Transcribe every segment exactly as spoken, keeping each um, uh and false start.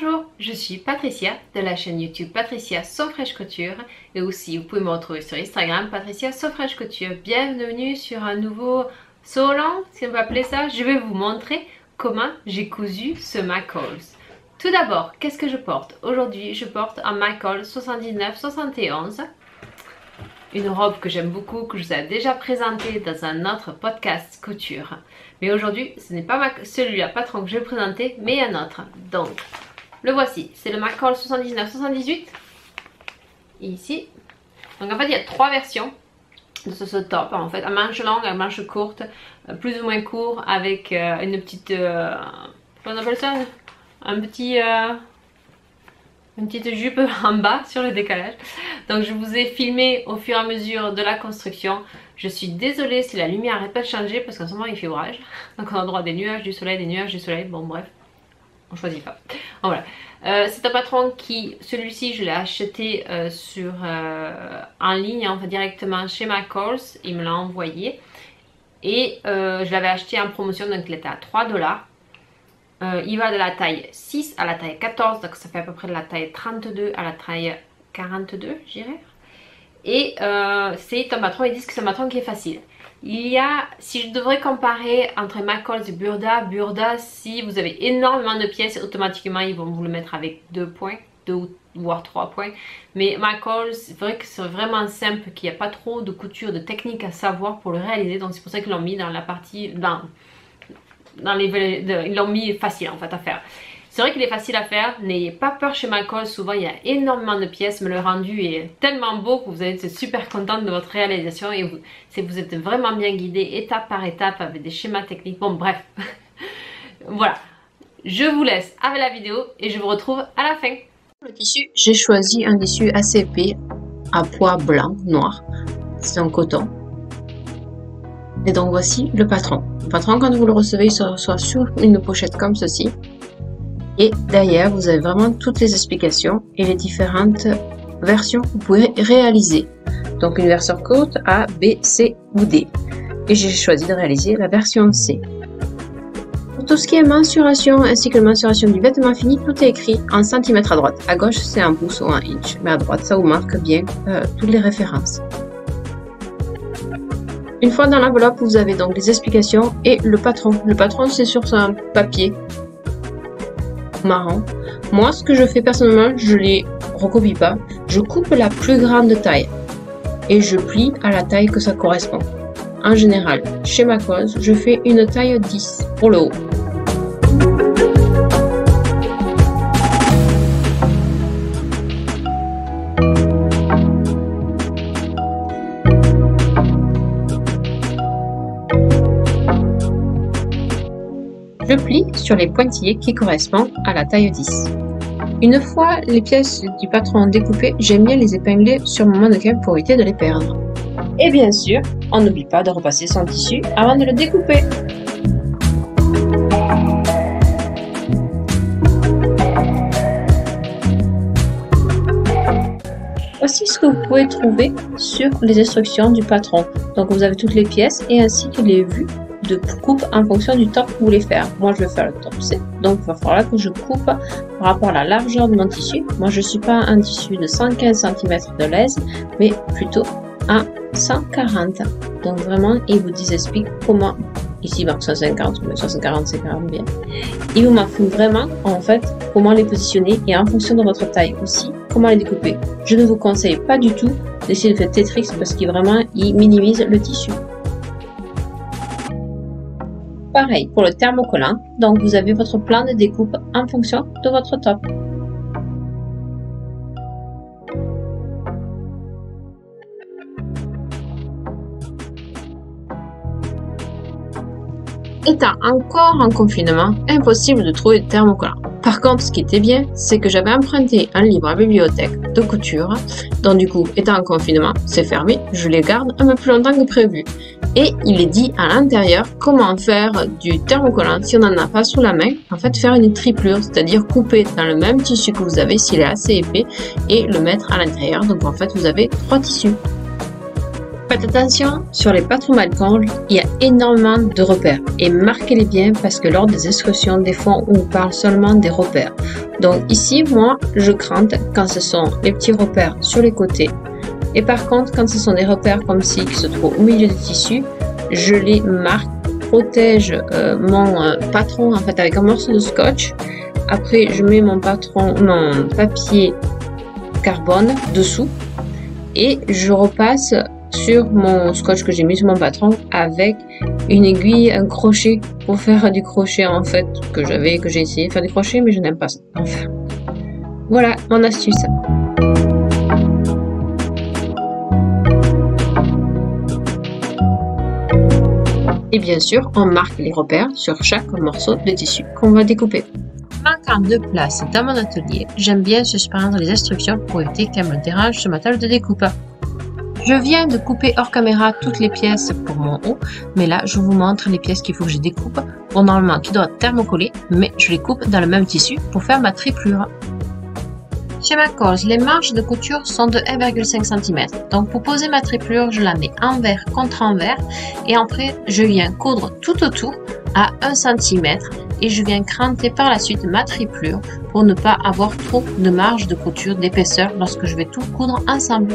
Bonjour, je suis Patricia de la chaîne YouTube Patricia SewFrenchCouture et aussi vous pouvez me retrouver sur Instagram Patricia SewFrenchCouture. Bienvenue sur un nouveau sewland, si on peut appeler ça. Je vais vous montrer comment j'ai cousu ce McCall's. Tout d'abord, qu'est-ce que je porte? Aujourd'hui, je porte un McCall's soixante-dix-neuf soixante et onze, une robe que j'aime beaucoup, que je vous ai déjà présentée dans un autre podcast couture. Mais aujourd'hui, ce n'est pas ma... celui-là, patron, que je vais présenter, mais un autre. Donc, le voici, c'est le McCall's soixante-dix-neuf soixante-dix-huit, ici. Donc en fait il y a trois versions de ce, ce top, en fait, à manche longue, à manche courte, plus ou moins court, avec euh, une petite, euh, comment on appelle ça, un petit, euh, une petite jupe en bas sur le décalage. Donc je vous ai filmé au fur et à mesure de la construction. Je suis désolée si la lumière n'arrête pas de changer parce qu'en ce moment il fait orage, donc on a droit à des nuages, du soleil, des nuages, du soleil, bon bref. On choisit pas. Oh, voilà. Euh, c'est un patron qui, celui-ci, je l'ai acheté euh, sur, euh, en ligne, enfin directement chez McCall's. Il me l'a envoyé. Et euh, je l'avais acheté en promotion, donc il était à trois dollars. Euh, il va de la taille six à la taille quatorze, donc ça fait à peu près de la taille trente-deux à la taille quarante-deux, je dirais. Et euh, c'est un patron, ils disent que c'est un patron qui est facile. Il y a, si je devrais comparer entre McCall's et Burda, Burda, si vous avez énormément de pièces, automatiquement ils vont vous le mettre avec deux points, deux voire trois points. Mais McCall's, c'est vrai que c'est vraiment simple, qu'il n'y a pas trop de couture, de technique à savoir pour le réaliser. Donc c'est pour ça qu'ils l'ont mis dans la partie, dans, dans les, de, ils l'ont mis facile en fait à faire. C'est vrai qu'il est facile à faire, n'ayez pas peur chez McCall's, souvent il y a énormément de pièces, mais le rendu est tellement beau que vous êtes super contente de votre réalisation et vous, vous êtes vraiment bien guidé étape par étape avec des schémas techniques, bon bref. Voilà, je vous laisse avec la vidéo et je vous retrouve à la fin. Pour le tissu, j'ai choisi un tissu assez épais, à pois blanc, noir, c'est en coton. Et donc voici le patron. Le patron, quand vous le recevez, il se reçoit sur une pochette comme ceci. Et derrière, vous avez vraiment toutes les explications et les différentes versions que vous pouvez réaliser. Donc une version courte A, B, C ou D. Et j'ai choisi de réaliser la version C. Pour tout ce qui est mensuration ainsi que la mensuration du vêtement fini, tout est écrit en centimètres à droite. À gauche, c'est en pouce ou en inch. Mais à droite, ça vous marque bien euh, toutes les références. Une fois dans l'enveloppe, vous avez donc les explications et le patron. Le patron, c'est sur un papier marron. Moi, ce que je fais personnellement, je les recopie pas, je coupe la plus grande taille et je plie à la taille que ça correspond. En général, chez McCall's, je fais une taille dix pour le haut. Je plie sur les pointillés qui correspondent à la taille dix. Une fois les pièces du patron découpées, j'aime bien les épingler sur mon mannequin pour éviter de les perdre. Et bien sûr, on n'oublie pas de repasser son tissu avant de le découper. Voici ce que vous pouvez trouver sur les instructions du patron. Donc vous avez toutes les pièces et ainsi que les vues de coupe en fonction du top que vous voulez faire. Moi je vais faire le top C, donc il va falloir que je coupe par rapport à la largeur de mon tissu. Moi je ne suis pas un tissu de cent quinze centimètres de l'aise, mais plutôt à cent quarante. Donc vraiment, il vous explique comment, ici ben, cent cinquante, mais cent quarante c'est quand même bien. Il vous montre vraiment en fait comment les positionner et en fonction de votre taille aussi, comment les découper. Je ne vous conseille pas du tout d'essayer de faire Tetris parce qu'il vraiment il minimise le tissu. Pareil pour le thermocollant, donc vous avez votre plan de découpe en fonction de votre top. Étant encore en confinement, impossible de trouver de thermocollant. Par contre, ce qui était bien, c'est que j'avais emprunté un livre à bibliothèque de couture, donc du coup, étant en confinement, c'est fermé, je les garde un peu plus longtemps que prévu. Et il est dit à l'intérieur comment faire du thermocollant si on n'en a pas sous la main. En fait, faire une triplure, c'est-à-dire couper dans le même tissu que vous avez s'il est assez épais et le mettre à l'intérieur. Donc en fait, vous avez trois tissus. Faites attention sur les patrons malcangles, il y a énormément de repères et marquez-les bien parce que lors des excursions, des fois on parle seulement des repères. Donc ici, moi, je crante quand ce sont les petits repères sur les côtés. Et par contre, quand ce sont des repères comme ci qui se trouvent au milieu du tissu, je les marque, protège euh, mon euh, patron en fait avec un morceau de scotch. Après, je mets mon patron, mon papier carbone dessous et je repasse sur mon scotch que j'ai mis sur mon patron avec une aiguille, un crochet pour faire du crochet en fait que j'avais, que j'ai essayé de faire du crochet mais je n'aime pas ça. Enfin, voilà mon astuce. Et bien sûr, on marque les repères sur chaque morceau de tissu qu'on va découper. Manquant de place dans mon atelier, j'aime bien suspendre les instructions pour éviter qu'elles me dérangent sur ma table de découpe. Je viens de couper hors caméra toutes les pièces pour mon haut, mais là je vous montre les pièces qu'il faut que je découpe, bon normalement qui doivent thermocoller, mais je les coupe dans le même tissu pour faire ma triplure. Chez McCall's, les marges de couture sont de un virgule cinq centimètres, donc pour poser ma triplure, je la mets envers contre envers et après je viens coudre tout autour à un centimètre et je viens cranter par la suite ma triplure pour ne pas avoir trop de marge de couture d'épaisseur lorsque je vais tout coudre ensemble.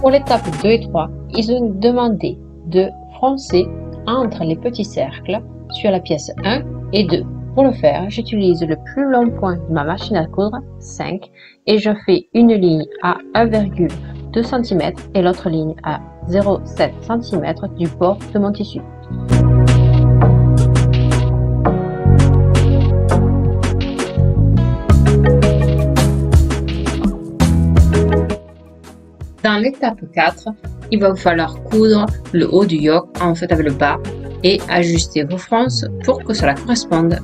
Pour l'étape deux et trois, ils ont demandé de froncer entre les petits cercles sur la pièce un et deux. Pour le faire, j'utilise le plus long point de ma machine à coudre, cinq, et je fais une ligne à un virgule deux centimètres et l'autre ligne à zéro virgule sept centimètres du bord de mon tissu. Dans l'étape quatre, il va vous falloir coudre le haut du yoke en fait avec le bas et ajuster vos fronces pour que cela corresponde.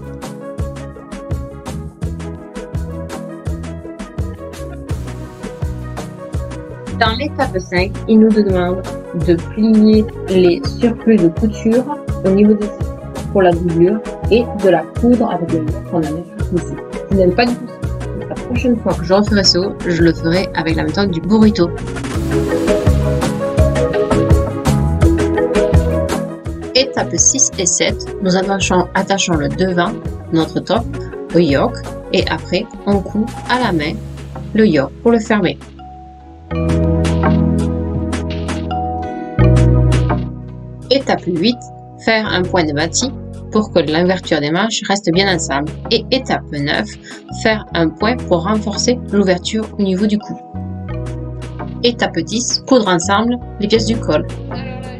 Dans l'étape cinq, il nous demande de plier les surplus de couture au niveau des épaules pour la doublure et de la coudre avec le yoke qu'on a mis ici. Je n'aime pas du tout ça. La prochaine fois que je referai ce haut, je le ferai avec la méthode du burrito. Étapes six et sept, nous attachons, attachons le devant, notre top, au yoke et après on coud à la main le yoke pour le fermer. Étape huit, faire un point de bâti pour que l'ouverture des manches reste bien ensemble. Et étape neuf, faire un point pour renforcer l'ouverture au niveau du cou. Étape dix, coudre ensemble les pièces du col.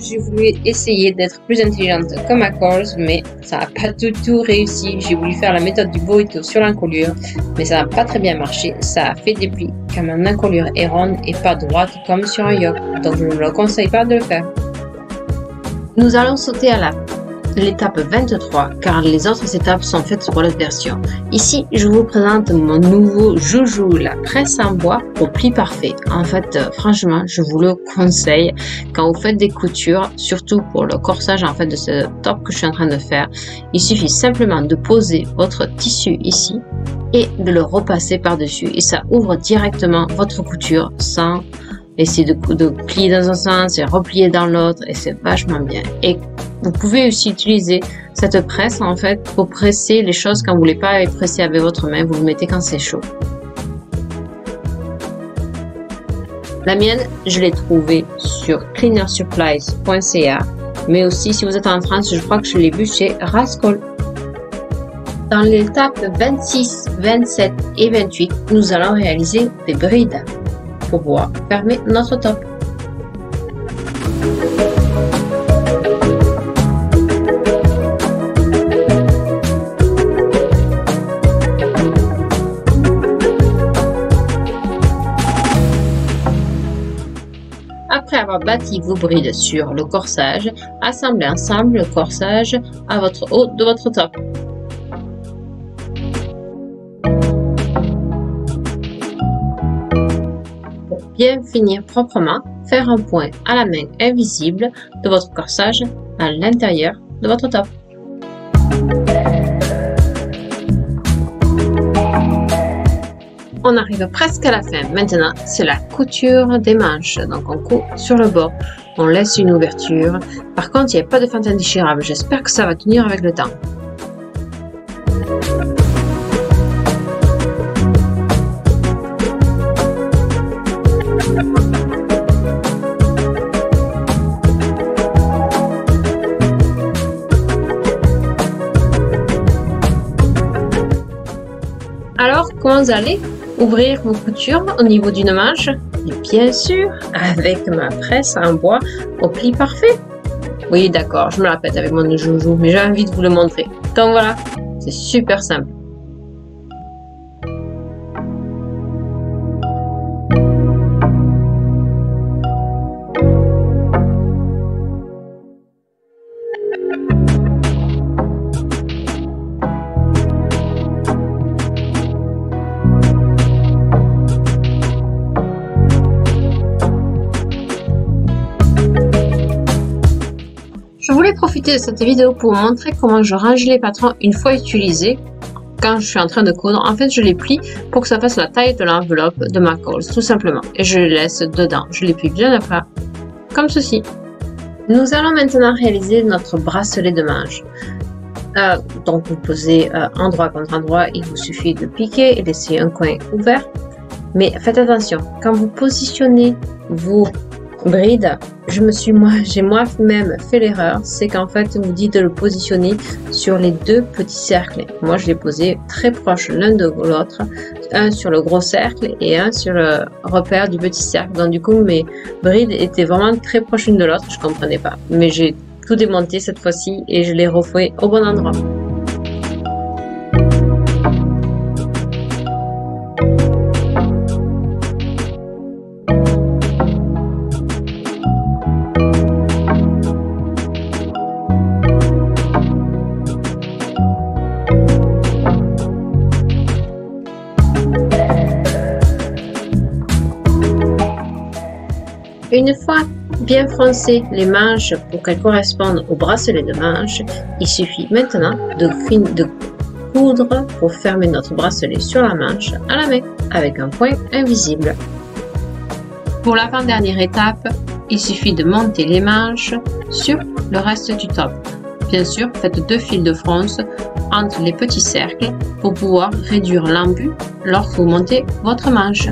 J'ai voulu essayer d'être plus intelligente comme McCall's, mais ça n'a pas du tout réussi. J'ai voulu faire la méthode du burrito sur l'encolure, mais ça n'a pas très bien marché. Ça a fait des plis, car mon encolure est ronde et pas droite comme sur un yoke, donc je ne vous conseille pas de le faire. Nous allons sauter à la l'étape vingt-trois, car les autres étapes sont faites pour l'autre version. Ici, je vous présente mon nouveau joujou, la presse en bois au pli parfait. En fait, euh, franchement, je vous le conseille quand vous faites des coutures, surtout pour le corsage en fait de ce top que je suis en train de faire. Il suffit simplement de poser votre tissu ici et de le repasser par-dessus et ça ouvre directement votre couture sans essayer de, de plier dans un sens et replier dans l'autre et c'est vachement bien. Et vous pouvez aussi utiliser cette presse en fait pour presser les choses quand vous ne voulez pas les presser avec votre main, vous le mettez quand c'est chaud. La mienne, je l'ai trouvée sur cleanersupplies point c a, mais aussi si vous êtes en France, je crois que je l'ai vue chez Rascol. Dans l'étape vingt-six, vingt-sept et vingt-huit, nous allons réaliser des brides pour pouvoir fermer notre top. Avoir bâti vos brides sur le corsage, assemblez ensemble le corsage à votre haut de votre top. Pour bien finir proprement, faire un point à la main invisible de votre corsage à l'intérieur de votre top. on arrive presque à la fin. Maintenant, c'est la couture des manches. Donc, on coud sur le bord. On laisse une ouverture. Par contre, il n'y a pas de fente indéchirable. J'espère que ça va tenir avec le temps. Alors, comment vous allez ouvrir vos coutures au niveau d'une manche? Et bien sûr, avec ma presse en bois au pli parfait. Oui, d'accord, je me la pète avec mon joujou, mais j'ai envie de vous le montrer. Donc voilà, c'est super simple. Je voulais profiter de cette vidéo pour vous montrer comment je range les patrons une fois utilisés quand je suis en train de coudre. En fait, je les plie pour que ça fasse la taille de l'enveloppe de McCall's, tout simplement. Et je les laisse dedans. Je les plie bien à plat, comme ceci. Nous allons maintenant réaliser notre bracelet de manche. Euh, donc, vous posez euh, endroit contre endroit. Il vous suffit de piquer et laisser un coin ouvert. Mais faites attention, quand vous positionnez vos bride, je me suis moi, j'ai moi-même fait l'erreur, c'est qu'en fait on vous dit de le positionner sur les deux petits cercles. Moi je l'ai posé très proche l'un de l'autre, un sur le gros cercle et un sur le repère du petit cercle. Donc du coup mes brides étaient vraiment très proches l'une de l'autre, je comprenais pas. Mais j'ai tout démonté cette fois-ci et je l'ai refait au bon endroit. Une fois bien froncé les manches pour qu'elles correspondent au bracelet de manche, il suffit maintenant de, de coudre pour fermer notre bracelet sur la manche à la main avec un point invisible. Pour l'avant-dernière étape, il suffit de monter les manches sur le reste du top. Bien sûr, faites deux fils de fronce entre les petits cercles pour pouvoir réduire l'embut lorsque vous montez votre manche.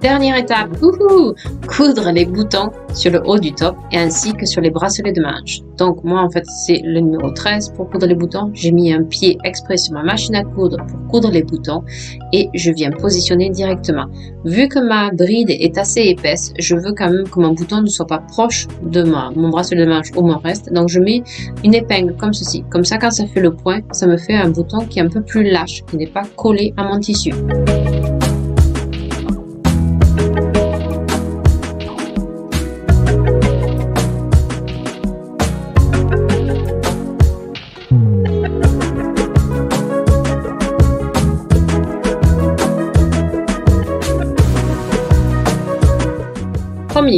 Dernière étape, ouhou, coudre les boutons sur le haut du top et ainsi que sur les bracelets de manche. Donc moi en fait c'est le numéro treize pour coudre les boutons. J'ai mis un pied exprès sur ma machine à coudre pour coudre les boutons et je viens positionner directement. Vu que ma bride est assez épaisse, je veux quand même que mon bouton ne soit pas proche de ma, mon bracelet de manche ou mon reste. Donc je mets une épingle comme ceci. Comme ça quand ça fait le point, ça me fait un bouton qui est un peu plus lâche, qui n'est pas collé à mon tissu.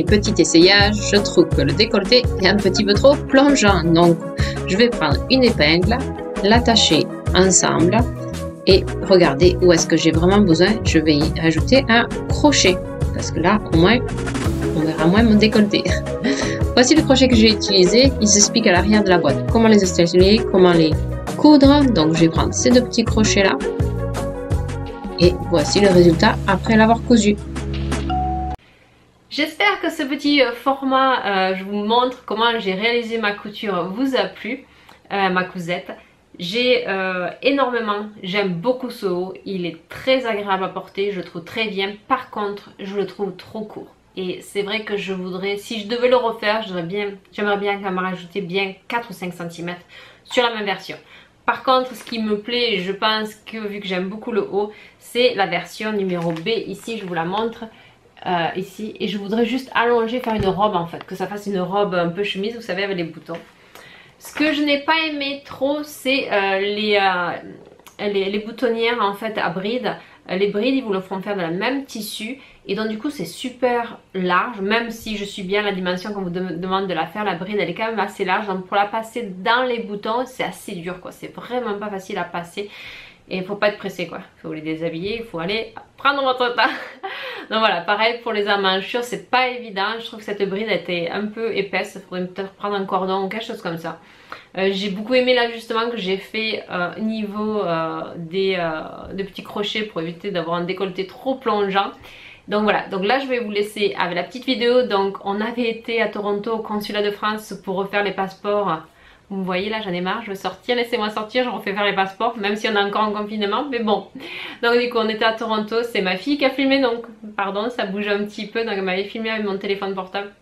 Petit essayage, je trouve que le décolleté est un petit peu trop plongeant, donc je vais prendre une épingle, l'attacher ensemble et regarder où est-ce que j'ai vraiment besoin. Je vais y ajouter un crochet parce que là au moins on verra moins mon décolleté. Voici le crochet que j'ai utilisé, il s'explique à l'arrière de la boîte comment les installer, comment les coudre. Donc je vais prendre ces deux petits crochets là et voici le résultat après l'avoir cousu. J'espère que ce petit format, euh, je vous montre comment j'ai réalisé ma couture, vous a plu, euh, ma cousette. J'ai euh, énormément, j'aime beaucoup ce haut, il est très agréable à porter, je le trouve très bien. Par contre, je le trouve trop court. Et c'est vrai que je voudrais, si je devais le refaire, j'aimerais bien, j'aimerais bien qu'elle me rajoutait bien quatre ou cinq centimètres sur la même version. Par contre, ce qui me plaît, je pense que vu que j'aime beaucoup le haut, c'est la version numéro B. Ici, je vous la montre. Euh, ici, et je voudrais juste allonger, faire une robe en fait, que ça fasse une robe un peu chemise, vous savez, avec les boutons. Ce que je n'ai pas aimé trop, c'est euh, les, euh, les, les boutonnières en fait à bride Les brides, ils vous le feront faire de la même tissu. Et donc du coup c'est super large, même si je suis bien la dimension qu'on vous de demande de la faire, la bride elle est quand même assez large. Donc pour la passer dans les boutons c'est assez dur quoi, c'est vraiment pas facile à passer. Et il faut pas être pressé quoi, il faut les déshabiller, il faut aller prendre votre temps. Donc voilà, pareil pour les emmanchures, c'est pas évident. Je trouve que cette bride était un peu épaisse, il faudrait peut-être prendre un cordon ou quelque chose comme ça. Euh, j'ai beaucoup aimé l'ajustement que j'ai fait euh, niveau euh, des, euh, des petits crochets pour éviter d'avoir un décolleté trop plongeant. Donc voilà, donc là je vais vous laisser avec la petite vidéo. Donc on avait été à Toronto au consulat de France pour refaire les passeports. Vous voyez là j'en ai marre, je veux sortir, laissez-moi sortir, je refais faire les passeports, même si on est encore en confinement, mais bon. Donc du coup on était à Toronto, c'est ma fille qui a filmé, donc pardon ça bouge un petit peu, donc elle m'avait filmé avec mon téléphone portable.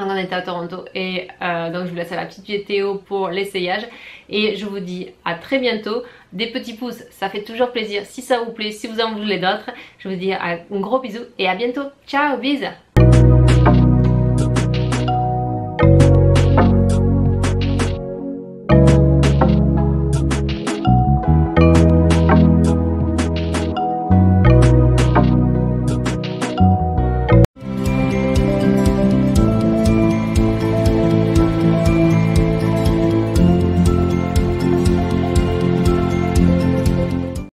Donc on était à Toronto et euh, donc je vous laisse à la petite vidéo pour l'essayage et je vous dis à très bientôt. Des petits pouces, ça fait toujours plaisir si ça vous plaît, si vous en voulez d'autres. Je vous dis un gros bisou et à bientôt. Ciao, bisous.